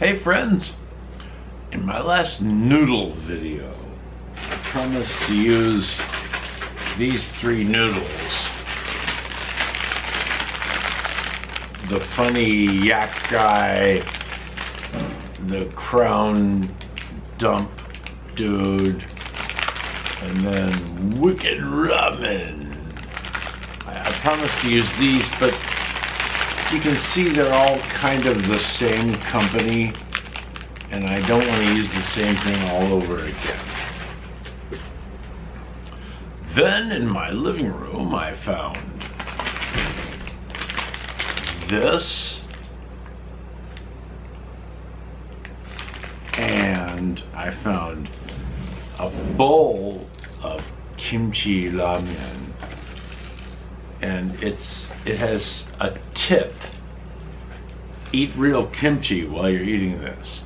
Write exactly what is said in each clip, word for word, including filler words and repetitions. Hey friends, in my last noodle video, I promised to use these three noodles. The funny yak guy, the crown dump dude, and then Wicked Ramen. I, I promised to use these, but you can see they're all kind of the same company, and I don't want to use the same thing all over again. Then in my living room I found this, and I found a bowl of kimchi ramen, and it's it has a tip: eat real kimchi while you're eating this.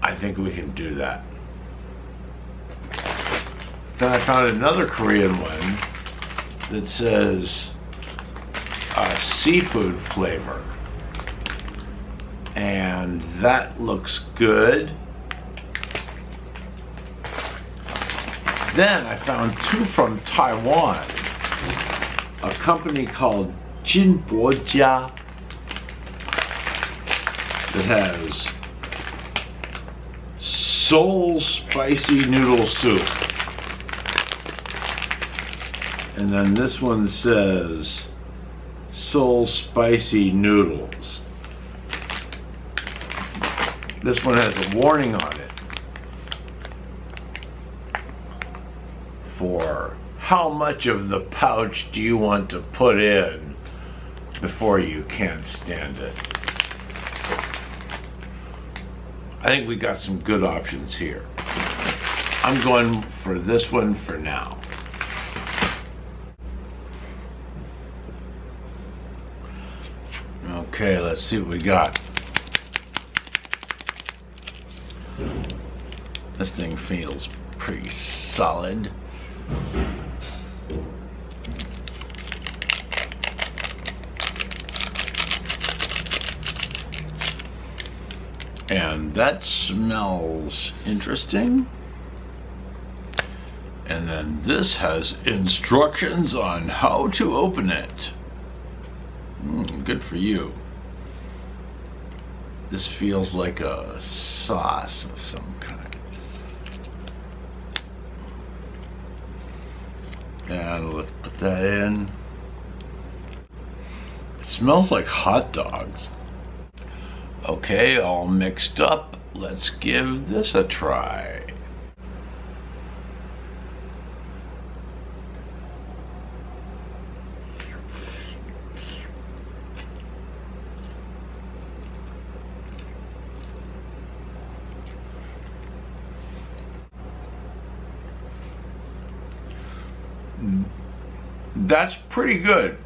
I think we can do that. Then I found another Korean one that says Uh, seafood flavor, and that looks good. Then I found two from Taiwan, a company called Jinbojia that has soul spicy noodle soup, and then this one says soul spicy noodles. This one has a warning on it for how much of the pouch do you want to put in before you can't stand it. I think we got some good options here. I'm going for this one for now. Okay, let's see what we got. This thing feels pretty solid. And that smells interesting. And then this has instructions on how to open it. Mm, good for you. This feels like a sauce of some kind. And let's put that in. It smells like hot dogs. Okay, all mixed up. Let's give this a try. That's pretty good.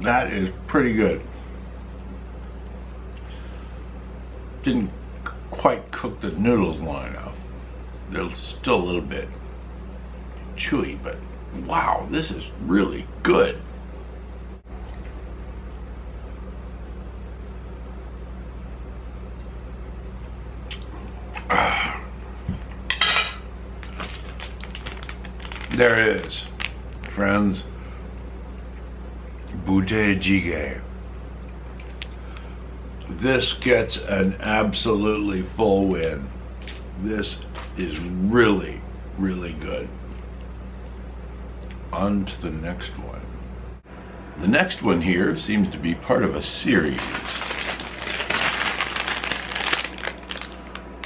That is pretty good. Didn't quite cook the noodles long enough. They're still a little bit chewy, but wow, this is really good. There it is, friends. Budae Jjigae. This gets an absolutely full win. This is really, really good. On to the next one. The next one here seems to be part of a series.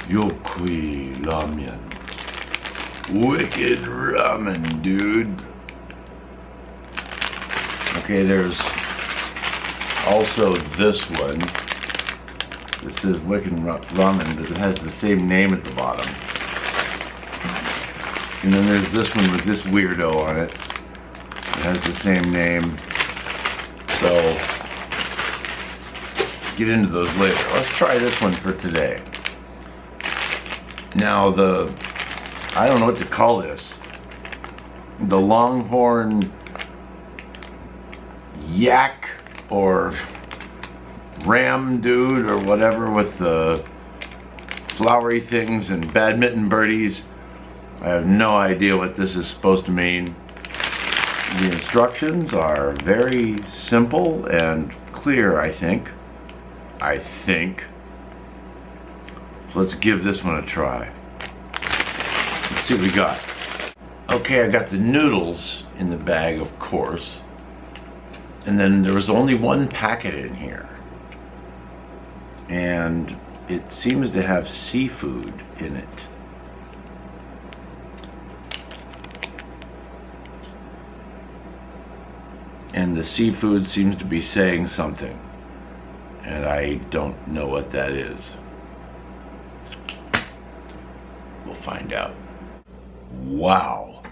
Yokui Ramen. Wicked Ramen, dude. Okay, there's also this one. This is Wicked Ramen, but it has the same name at the bottom. And then there's this one with this weirdo on it. It has the same name. So, get into those later. Let's try this one for today. Now, the I don't know what to call this. The longhorn yak or Ram dude or whatever with the flowery things and badminton birdies. I have no idea what this is supposed to mean. The instructions are very simple and clear, I think. I think. So let's give this one a try. Let's see what we got. Okay, I got the noodles in the bag, of course. And then there was only one packet in here. And it seems to have seafood in it. And the seafood seems to be saying something, and I don't know what that is. We'll find out. Wow,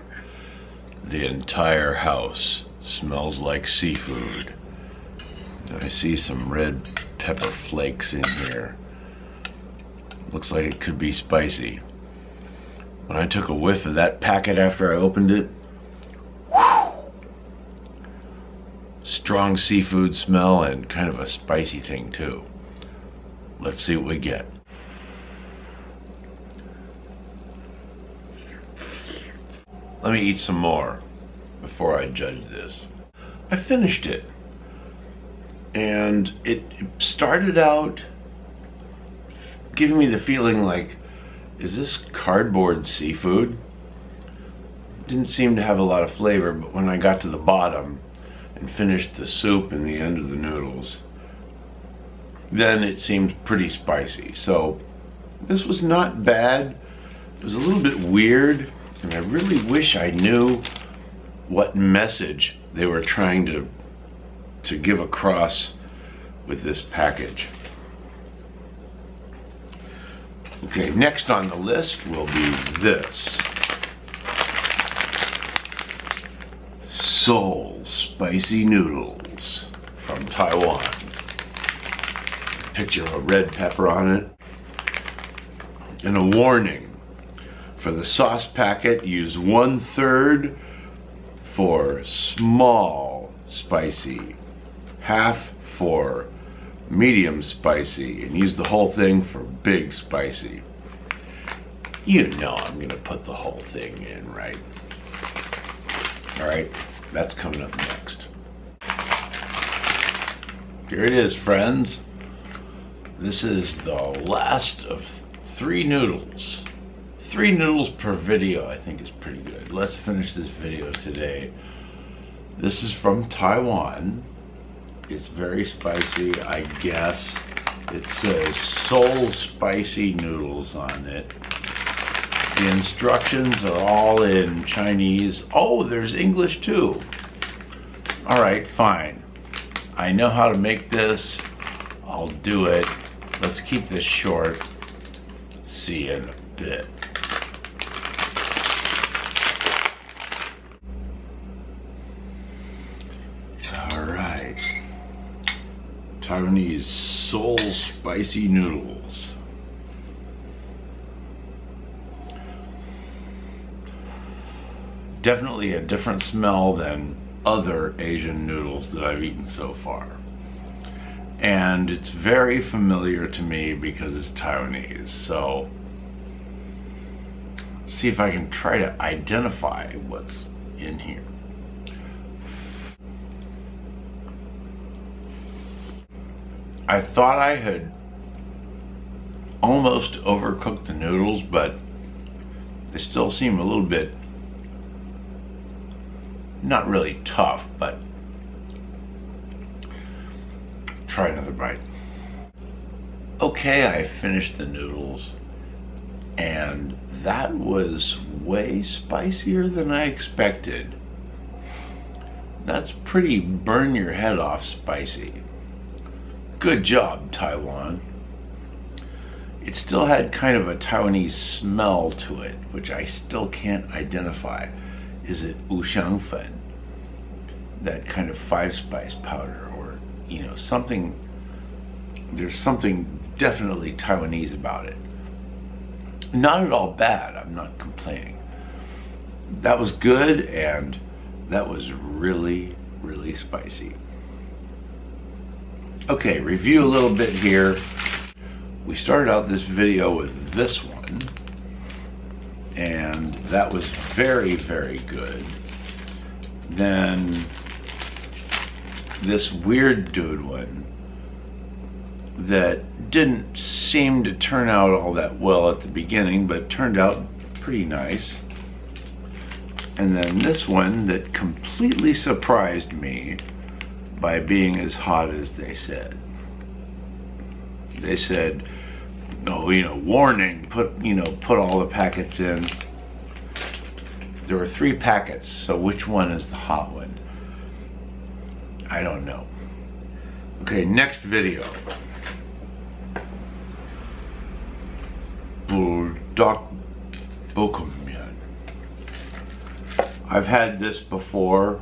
the entire house smells like seafood. I see some red pepper flakes in here. Looks like it could be spicy. When I took a whiff of that packet after I opened it, strong seafood smell and kind of a spicy thing too. Let's see what we get. Let me eat some more before I judge this. I finished it, and it started out giving me the feeling like, is this cardboard seafood? Didn't seem to have a lot of flavor, but when I got to the bottom and finished the soup and the end of the noodles, then it seemed pretty spicy. So this was not bad. It was a little bit weird, and I really wish I knew what message they were trying to to give across with this package. Okay, next on the list will be this. Seoul spicy noodles from Taiwan. Picture of a red pepper on it. And a warning. For the sauce packet, use one third for small spicy, half for medium spicy, and use the whole thing for big spicy. You know I'm gonna put the whole thing in, right? All right. That's coming up next. Here it is, friends. This is the last of three noodles. Three noodles per video, I think, is pretty good. Let's finish this video today. This is from Taiwan. It's very spicy, I guess. It says Seoul spicy noodles on it. The instructions are all in Chinese. Oh, there's English too. All right, fine. I know how to make this. I'll do it. Let's keep this short. See you in a bit. All right. Taiwanese Seoul spicy noodles. Definitely a different smell than other Asian noodles that I've eaten so far. And it's very familiar to me because it's Taiwanese. So, see if I can try to identify what's in here. I thought I had almost overcooked the noodles, but they still seem a little bit not really tough, but try another bite. Okay, I finished the noodles, and that was way spicier than I expected. That's pretty burn your head off spicy. Good job, Taiwan. It still had kind of a Taiwanese smell to it, which I still can't identify. Is it wuxiangfen, that kind of five spice powder, or, you know, something? There's something definitely Taiwanese about it. Not at all bad, I'm not complaining. That was good, and that was really, really spicy. Okay, review a little bit here. We started out this video with this one, and that was very, very good. Then this weird dude one that didn't seem to turn out all that well at the beginning, but turned out pretty nice. And then this one that completely surprised me by being as hot as they said. They said, oh, you know, warning, put, you know, put all the packets in. There were three packets, so which one is the hot one? I don't know. Okay, next video. Doc Bookham. I've had this before,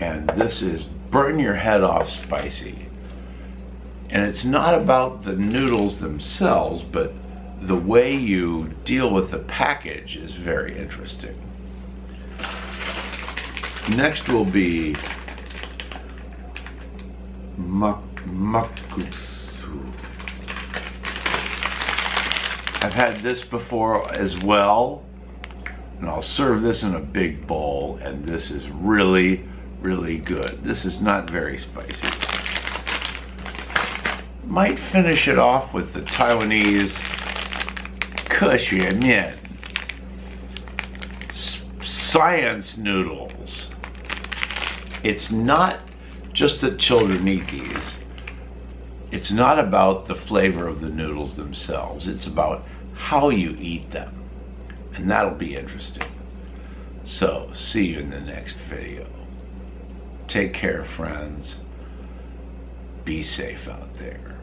and this is burn your head off spicy. And it's not about the noodles themselves, but the way you deal with the package is very interesting. Next will be muk mukusu. I've had this before as well, and I'll serve this in a big bowl, and this is really, really good. This is not very spicy. Might finish it off with the Taiwanese kushin min science noodles. It's not just that children eat these. It's not about the flavor of the noodles themselves. It's about how you eat them. And that'll be interesting. So, see you in the next video. Take care, friends. Be safe out there.